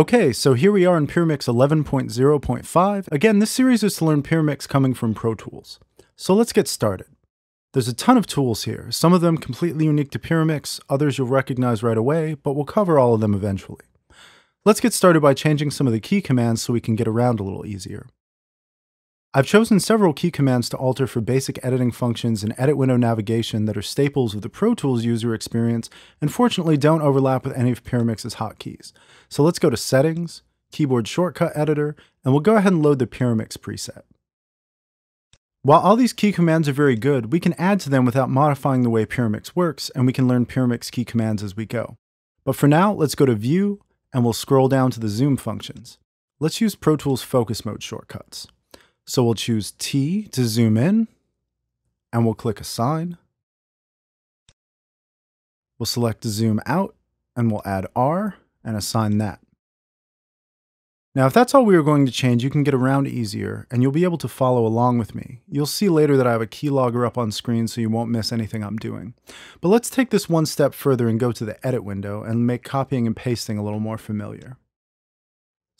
Okay, so here we are in Pyramix 11.0.5. Again, this series is to learn Pyramix coming from Pro Tools. So let's get started. There's a ton of tools here, some of them completely unique to Pyramix, others you'll recognize right away, but we'll cover all of them eventually. Let's get started by changing some of the key commands so we can get around a little easier. I've chosen several key commands to alter for basic editing functions and edit window navigation that are staples of the Pro Tools user experience and fortunately don't overlap with any of Pyramix's hotkeys. So let's go to Settings, Keyboard Shortcut Editor, and we'll go ahead and load the Pyramix preset. While all these key commands are very good, we can add to them without modifying the way Pyramix works, and we can learn Pyramix key commands as we go. But for now, let's go to View, and we'll scroll down to the Zoom functions. Let's use Pro Tools Focus Mode shortcuts. So we'll choose T to zoom in, and we'll click Assign. We'll select Zoom Out, and we'll add R and assign that. Now, if that's all we were going to change, you can get around easier, and you'll be able to follow along with me. You'll see later that I have a keylogger up on screen, so you won't miss anything I'm doing. But let's take this one step further and go to the Edit window and make copying and pasting a little more familiar.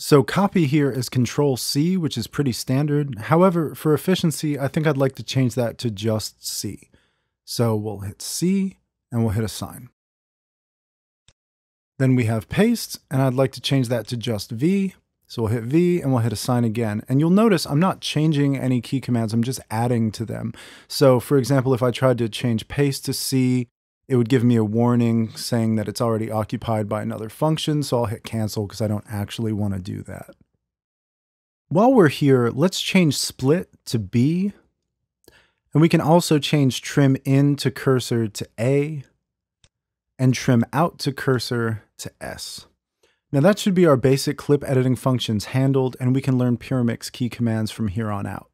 So copy here is Control C, which is pretty standard. However, for efficiency, I think I'd like to change that to just C. So we'll hit C and we'll hit Assign. Then we have Paste, and I'd like to change that to just V. So we'll hit V and we'll hit Assign again. And you'll notice I'm not changing any key commands, I'm just adding to them. So for example, if I tried to change Paste to C, it would give me a warning saying that it's already occupied by another function, so I'll hit cancel because I don't actually want to do that. While we're here, let's change split to B, and we can also change trim in to cursor to A, and trim out to cursor to S. Now that should be our basic clip editing functions handled, and we can learn Pyramix key commands from here on out.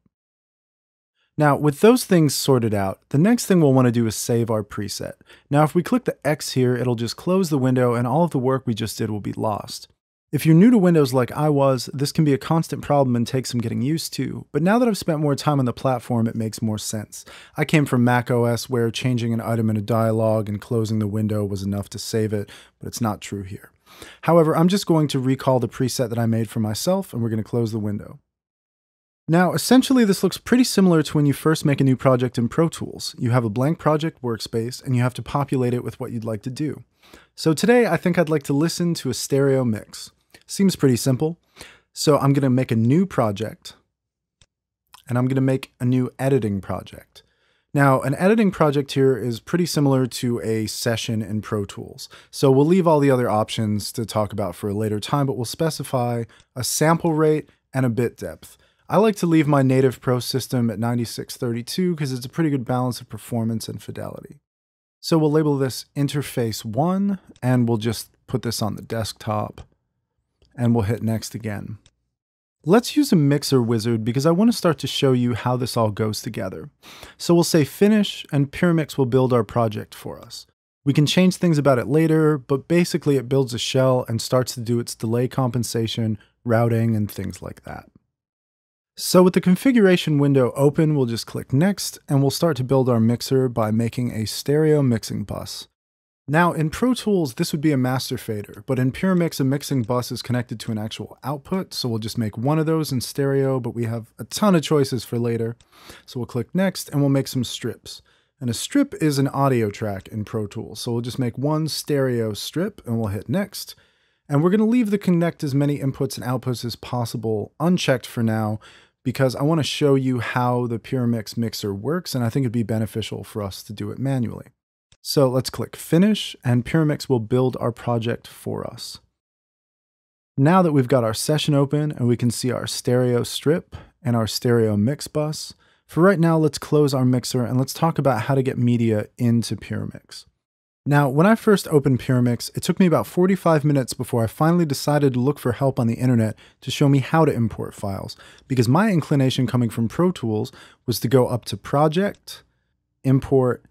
Now, with those things sorted out, the next thing we'll want to do is save our preset. Now, if we click the X here, it'll just close the window and all of the work we just did will be lost. If you're new to Windows like I was, this can be a constant problem and take some getting used to, but now that I've spent more time on the platform, it makes more sense. I came from Mac OS where changing an item in a dialog and closing the window was enough to save it, but it's not true here. However, I'm just going to recall the preset that I made for myself, and we're going to close the window. Now, essentially, this looks pretty similar to when you first make a new project in Pro Tools. You have a blank project workspace, and you have to populate it with what you'd like to do. So today, I think I'd like to listen to a stereo mix. Seems pretty simple. So I'm going to make a new project, and I'm going to make a new editing project. Now, an editing project here is pretty similar to a session in Pro Tools. So we'll leave all the other options to talk about for a later time, but we'll specify a sample rate and a bit depth. I like to leave my native Pro system at 9632 because it's a pretty good balance of performance and fidelity. So we'll label this Interface 1, and we'll just put this on the desktop, and we'll hit Next again. Let's use a mixer wizard because I want to start to show you how this all goes together. So we'll say Finish, and Pyramix will build our project for us. We can change things about it later, but basically it builds a shell and starts to do its delay compensation, routing, and things like that. So with the configuration window open, we'll just click Next, and we'll start to build our mixer by making a stereo mixing bus. Now in Pro Tools, this would be a master fader, but in Pyramix, a mixing bus is connected to an actual output, so we'll just make one of those in stereo, but we have a ton of choices for later. So we'll click Next, and we'll make some strips. And a strip is an audio track in Pro Tools, so we'll just make one stereo strip, and we'll hit Next. And we're going to leave the connect as many inputs and outputs as possible unchecked for now, because I want to show you how the Pyramix mixer works, and I think it'd be beneficial for us to do it manually. So let's click Finish, and Pyramix will build our project for us. Now that we've got our session open, and we can see our stereo strip and our stereo mix bus, for right now, let's close our mixer, and let's talk about how to get media into Pyramix. Now, when I first opened Pyramix, it took me about 45 minutes before I finally decided to look for help on the internet to show me how to import files, because my inclination coming from Pro Tools was to go up to Project, Import,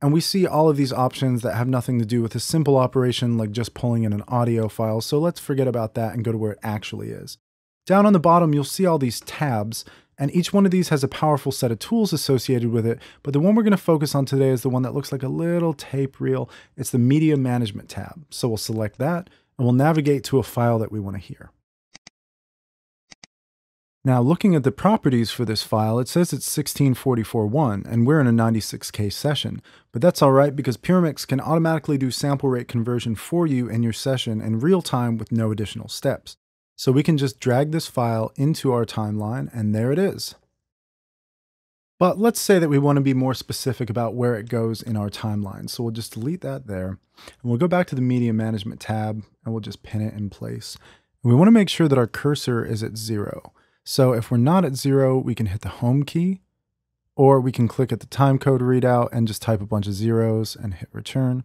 and we see all of these options that have nothing to do with a simple operation like just pulling in an audio file, so let's forget about that and go to where it actually is. Down on the bottom, you'll see all these tabs, and each one of these has a powerful set of tools associated with it, but the one we're going to focus on today is the one that looks like a little tape reel. It's the Media Management tab. So we'll select that, and and we'll navigate to a file that we want to hear. Now, looking at the properties for this file, it says it's 1644.1, and we're in a 96K session. But that's all right, because Pyramix can automatically do sample rate conversion for you in your session in real time with no additional steps. So we can just drag this file into our timeline, and there it is. But let's say that we want to be more specific about where it goes in our timeline. So we'll just delete that there, and we'll go back to the Media Management tab, and we'll just pin it in place. And we want to make sure that our cursor is at 0. So if we're not at 0, we can hit the home key, or we can click at the timecode readout and just type a bunch of zeros and hit return,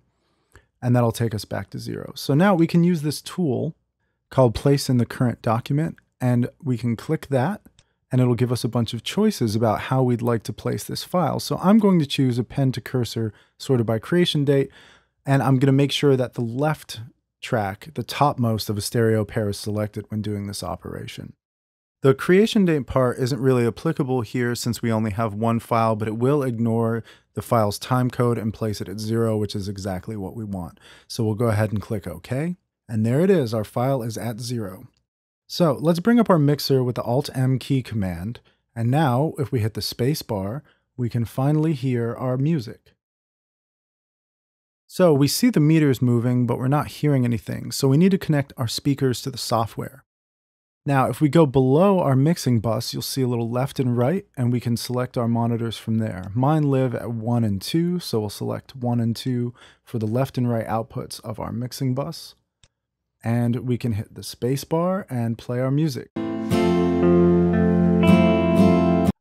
and that'll take us back to 0. So now we can use this tool called Place in the Current Document, and we can click that, and it'll give us a bunch of choices about how we'd like to place this file. So I'm going to choose append to cursor sorted by creation date, and I'm going to make sure that the left track, the topmost of a stereo pair, is selected when doing this operation. The creation date part isn't really applicable here since we only have one file, but it will ignore the file's timecode and place it at 0, which is exactly what we want. So we'll go ahead and click OK. And there it is. Our file is at 0. So let's bring up our mixer with the Alt-M key command. And now if we hit the space bar, we can finally hear our music. So we see the meters moving, but we're not hearing anything. So we need to connect our speakers to the software. Now, if we go below our mixing bus, you'll see a little left and right, and we can select our monitors from there. Mine live at 1 and 2, so we'll select 1 and 2 for the left and right outputs of our mixing bus. And we can hit the spacebar and play our music.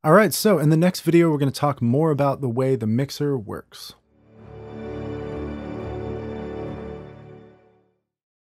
All right, so in the next video, we're going to talk more about the way the mixer works.